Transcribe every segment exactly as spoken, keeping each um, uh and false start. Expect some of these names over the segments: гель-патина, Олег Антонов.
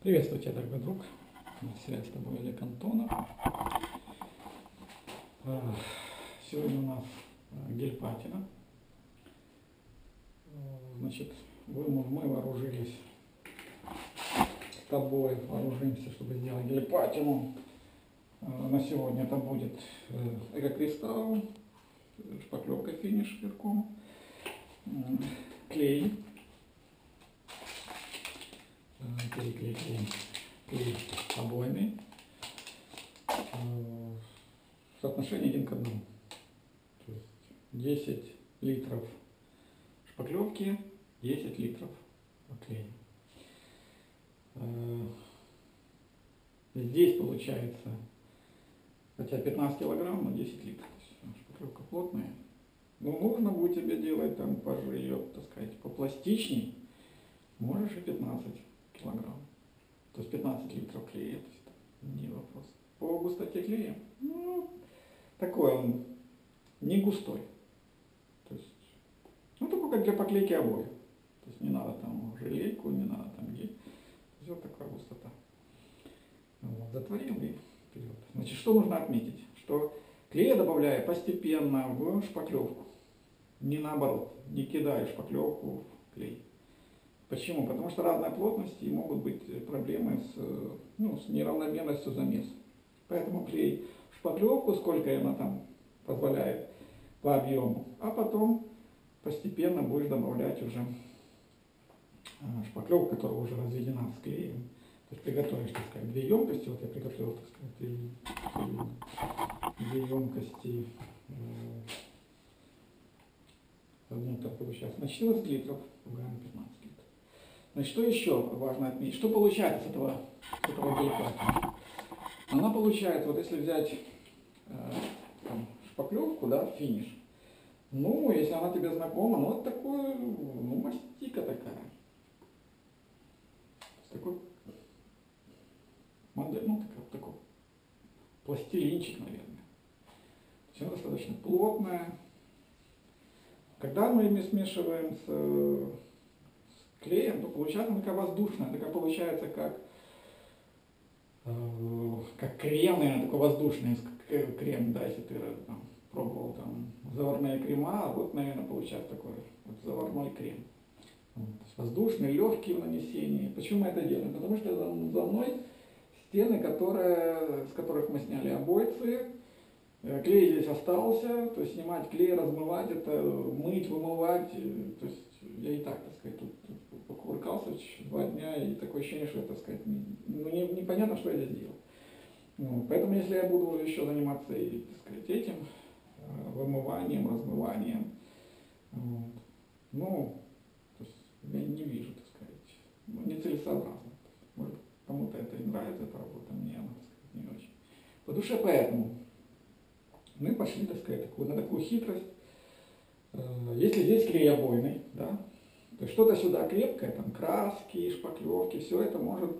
Приветствую тебя, дорогой друг. Я с тобой Олег Антонов. Сегодня у нас гель-патина. Значит, мы вооружились с тобой, вооружимся, чтобы сделать гель-патину. На сегодня это будет эко-кристалл, шпаклевка финиш кирком, клей. Переклеим клей обоими. Соотношение один к одному. То есть десять литров шпаклевки, десять литров клея. Здесь получается, хотя пятнадцать килограмм, но десять литров. Шпаклевка плотная. Но нужно будет тебе делать там пожалуй, ее, так сказать, попластичней. Можешь и пятнадцать килограмм. То есть пятнадцать литров клея, то есть не вопрос. По густоте клея, ну, такой он не густой. То есть, ну, такой, как для поклейки обоев. То есть не надо там желейку, не надо там гель. Все такая густота. Вот, затворил и вперед. Значит, что нужно отметить? Что клей я добавляю постепенно в шпаклевку. Не наоборот, не кидаю шпаклевку в клей. Почему? Потому что разная плотность и могут быть проблемы с, ну, с неравномерностью замеса. Поэтому клей в шпаклевку, сколько она там позволяет по объему, а потом постепенно будешь добавлять уже шпаклевку, которая уже разведена с клеем. То есть приготовишь, так сказать, две емкости. Вот я приготовил, так сказать, две емкости. Одну такую сейчас началось литров, грамм пятнадцать литров. Значит, что еще важно отметить? Что получается с этого, с этого гель-патина? Она получает, вот если взять э, там, шпаклевку, да, финиш, ну, если она тебе знакома, ну, вот такой, ну, мастика такая. Такой модель, ну, такой, такой пластилинчик, наверное. Все достаточно плотное. Когда мы ими смешиваем с... Э, клеем, то получается она такая воздушная, такая получается как, э, как кремная, такой воздушный крем, да, если ты там, пробовал там заварные крема, вот, наверное, получается такой вот заварной крем. Вот, воздушный, легкий в нанесении. Почему мы это делаем? Потому что за мной стены, которые, с которых мы сняли обойцы, клей здесь остался, то есть снимать клей, размывать это, мыть, вымывать, то есть я и так, так сказать, тут, тут покувыркался два дня, и такое ощущение, что это, так сказать, ну, не, непонятно, что я здесь делал. Ну, поэтому, если я буду еще заниматься и, так сказать, этим, вымыванием, размыванием, вот, ну, то есть, я не вижу, так сказать, ну, нецелесообразно. Может, кому-то это и нравится, эта работа, мне она, так сказать, не очень. По душе поэтому мы пошли, так сказать, на такую хитрость. Если здесь клей обойный, да, то есть что-то сюда крепкое, там краски, шпаклевки, все это может,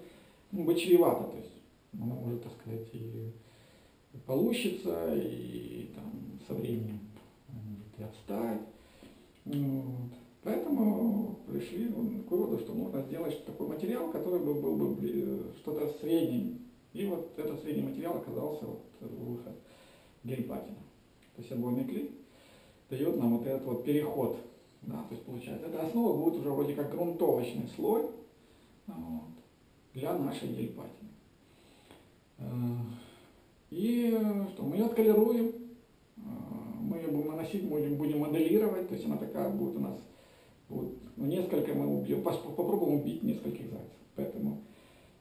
ну, быть чревато, то есть оно может, так сказать, и получится, и там со временем может и отстать. Вот. Поэтому пришли к выводу, что можно сделать такой материал, который бы был бы что-то средним. И вот этот средний материал оказался вот выход гель-патина. То есть обойный клей дает нам вот этот вот переход, да, то есть получается, эта основа будет уже вроде как грунтовочный слой, вот, для нашей гель-патины. И что, мы ее отколируем, мы ее будем наносить, будем, будем моделировать, то есть она такая будет у нас, вот, несколько мы убьем, попробуем убить нескольких зайцев, поэтому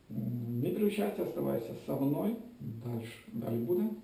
не переключайся, оставайся со мной, дальше, далее буду.